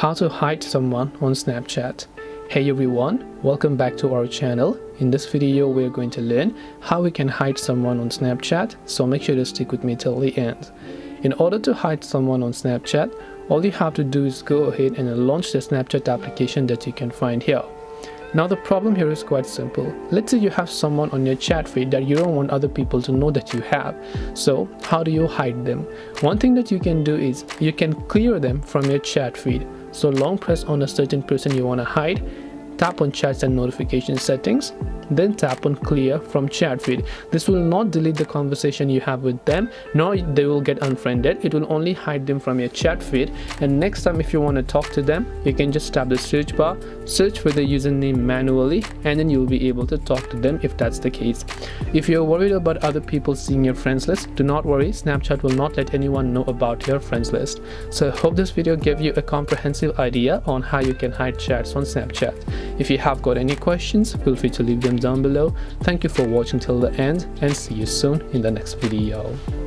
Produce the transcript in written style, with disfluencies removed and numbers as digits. How to hide someone on Snapchat. Hey everyone, welcome back to our channel. In this video we are going to learn how we can hide someone on Snapchat, so make sure to stick with me till the end. In order to hide someone on Snapchat, all you have to do is go ahead and launch the Snapchat application that you can find here. Now the problem here is quite simple. Let's say you have someone on your chat feed that you don't want other people to know that you have. So how do you hide them? One thing that you can do is you can clear them from your chat feed. So long press on a certain person you want to hide, tap on chats and notification settings, then tap on clear from chat feed. This will not delete the conversation you have with them, nor they will get unfriended. It will only hide them from your chat feed. And next time if you want to talk to them, you can just tap the search bar, search for the username manually, and then you'll be able to talk to them if that's the case. If you're worried about other people seeing your friends list, do not worry, Snapchat will not let anyone know about your friends list. So I hope this video gave you a comprehensive idea on how you can hide chats on Snapchat. If you have got any questions, feel free to leave them down below. Thank you for watching till the end and see you soon in the next video.